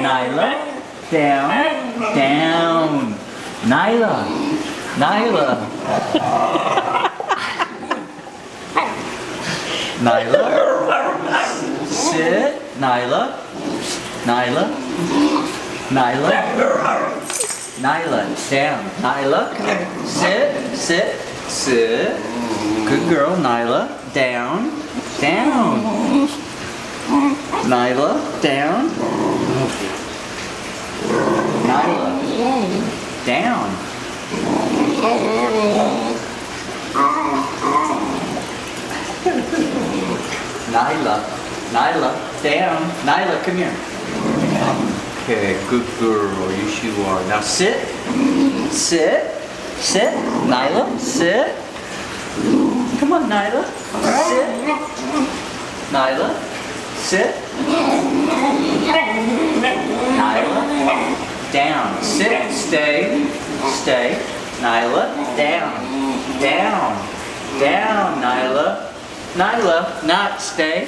Nailah, down, down. Nailah, Nailah. Nailah, sit. Nailah, Nailah, Nailah. Nailah, down. Nailah, sit, sit, sit. Good girl, Nailah, down, down. Nailah, down. Nailah, down. Nailah, Nailah, down. Nailah, come here. Okay, good girl, yes you are. Now sit, sit, sit. Nailah, sit. Come on, Nailah, sit. Nailah. Sit. Nailah. Down. Sit. Stay. Stay. Nailah. Down. Down. Down, Nailah. Nailah. Not stay.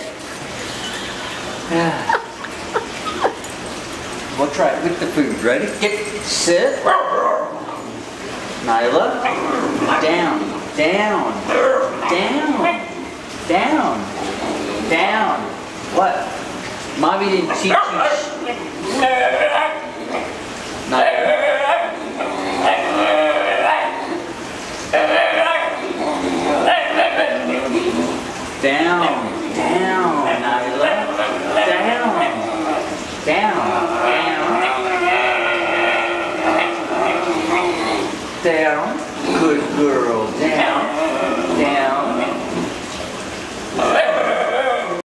We'll try it with the food. Ready? Get. Sit. Nailah. Down. Down. Down. Down. Down. What? Mommy didn't teach you.